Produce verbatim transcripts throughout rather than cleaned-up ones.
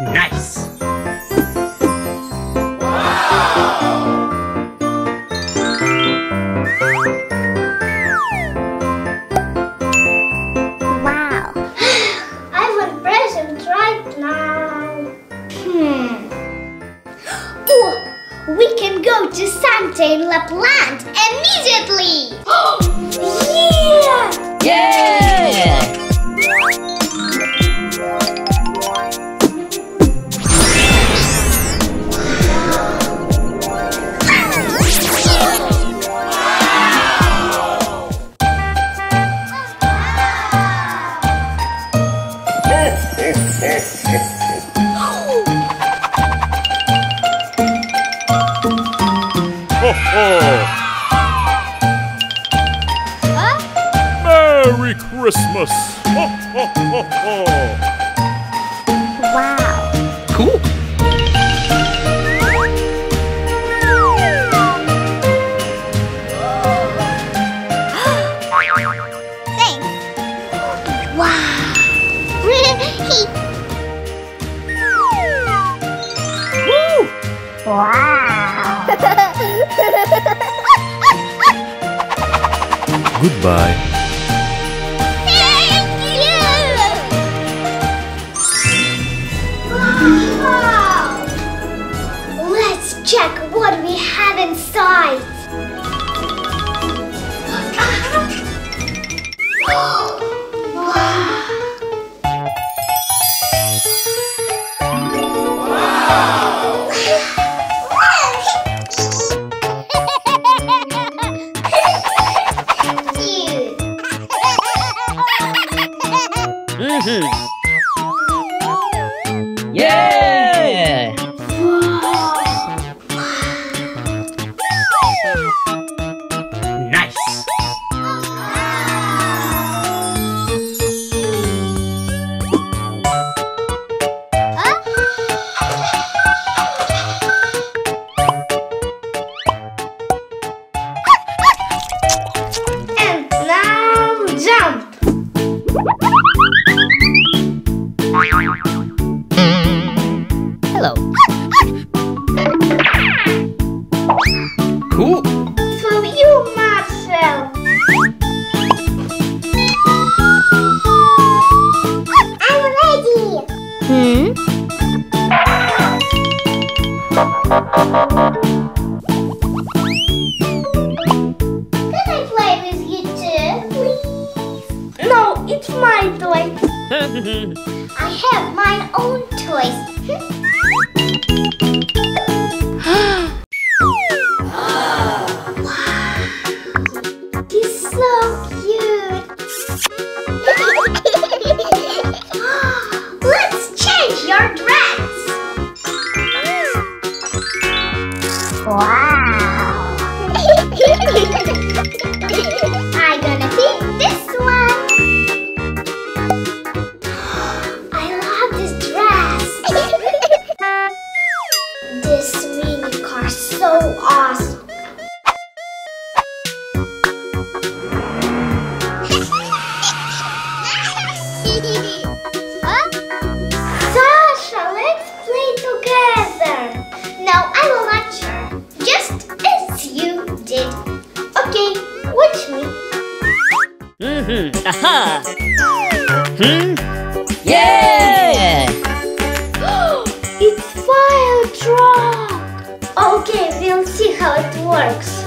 Nice! We can go to Santa in Lapland immediately! Yeah! Yeah! Huh? Merry Christmas! Ho, ho, ho, ho. Wow! Cool! Thanks! Wow! Woo! Wow! Goodbye. Thank you! Wow! Let's check what we have inside. Yeah! Nice! Huh? And now jump! Hello. Cool. For you, Marcel. I'm ready. Hmm? Can I play with you too, please? No, it's my toy. I have my own toys. Wow! I'm gonna pick this one! I love this dress! This mini car is so awesome! Huh? Sasha, let's play together! Now I will not charge. Okay, watch me. Mm-hmm. Aha! Hmm? Yeah! It's fire truck! Okay, we'll see how it works.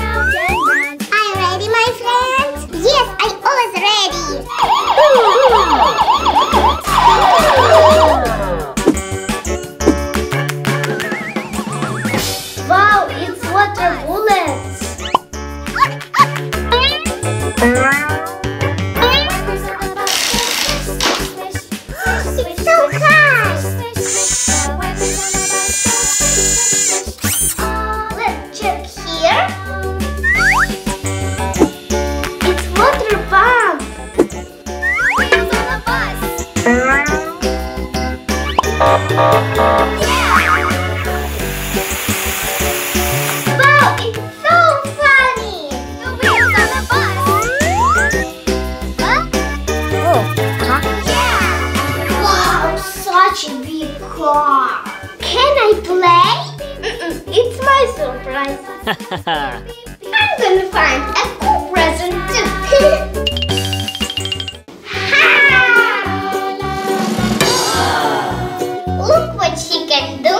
Are you ready, my friends? Yes, I always ready. It's so hard! guys. I'm gonna find a cool present too. Ha! Look what she can do.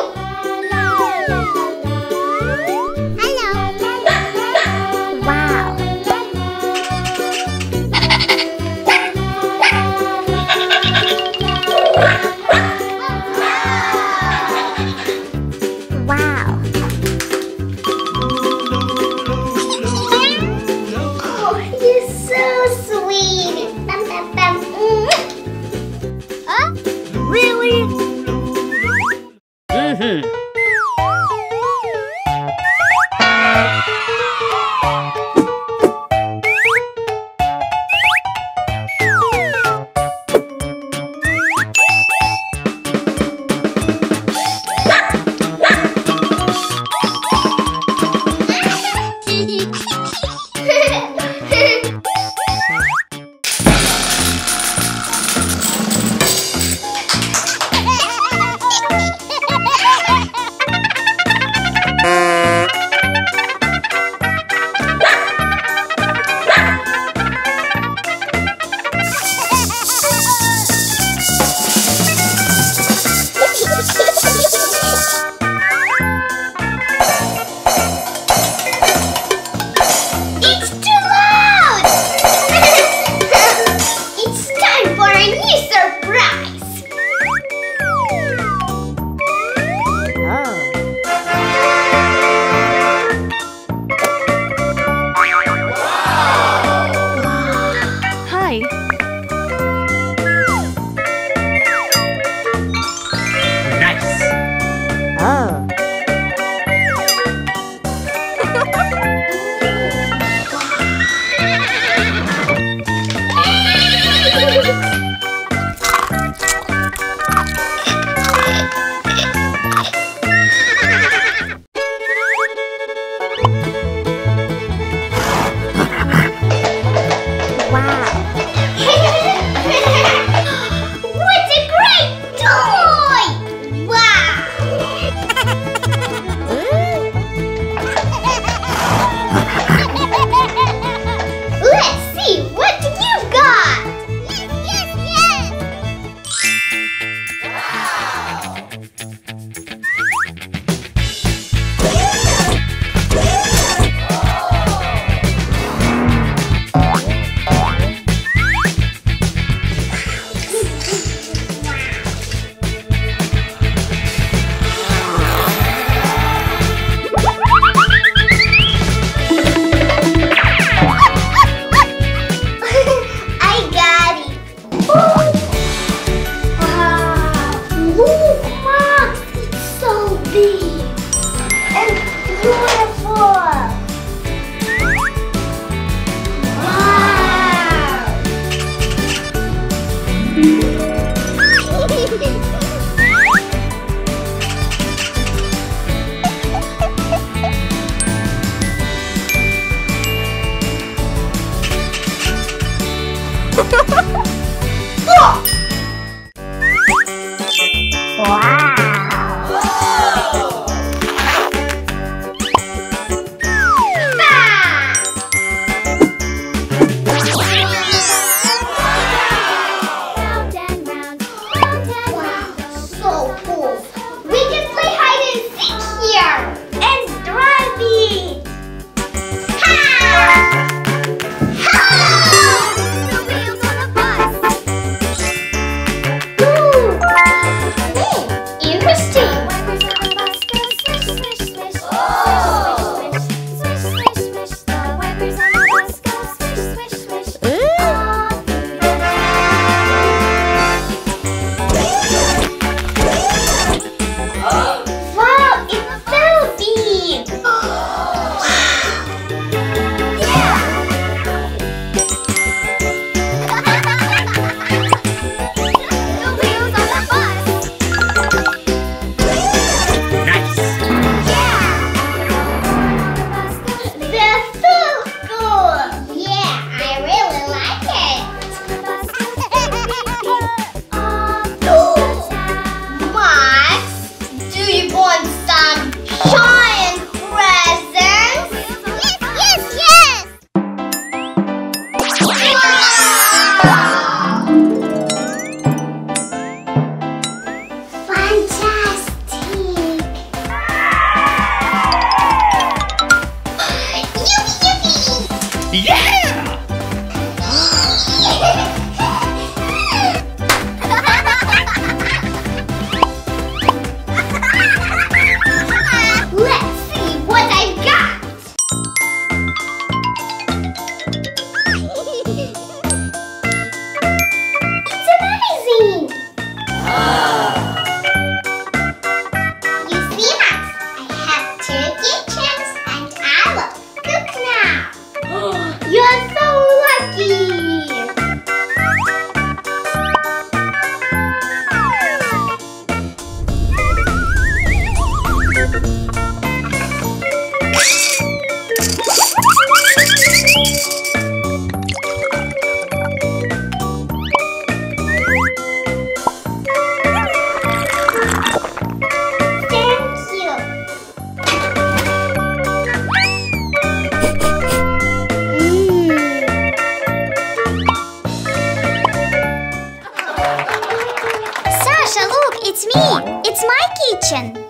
me! It's my kitchen! No,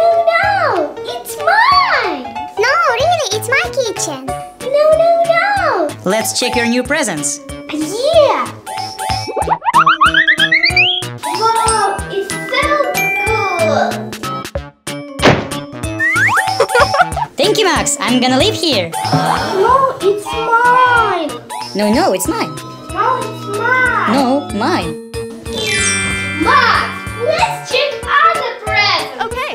no, no! It's mine! No, really, it's my kitchen! No, no, no! Let's check your new presents! Yeah! Wow, it's so cool! Thank you, Max! I'm gonna live here! No, it's mine! No, no, it's mine! No, it's mine! No, mine! Max, let's check other presents. Okay.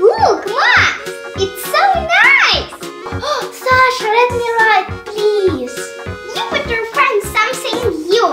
Look, Max, it's so nice. Oh, Sasha, let me write, please. You better find something new.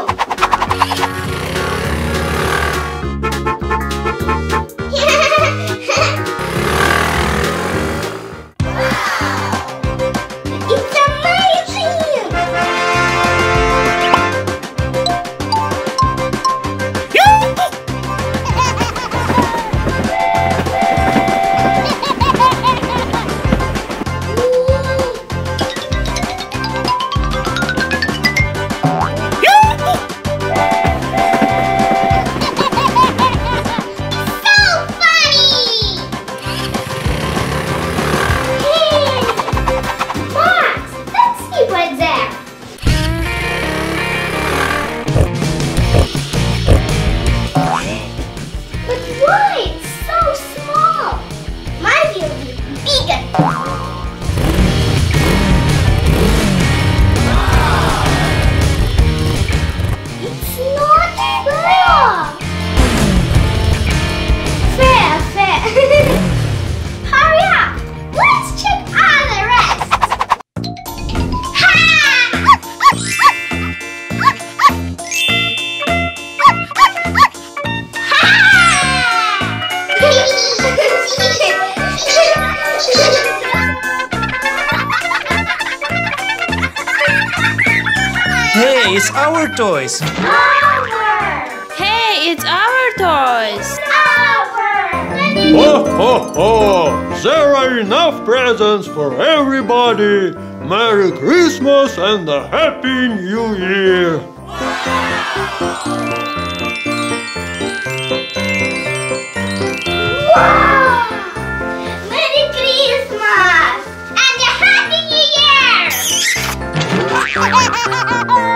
Hey, it's our toys! Our! Hey, it's our toys! Our! Ho, ho, ho! There are enough presents for everybody! Merry Christmas and a Happy New Year! Wow! Merry Christmas! And a Happy New Year!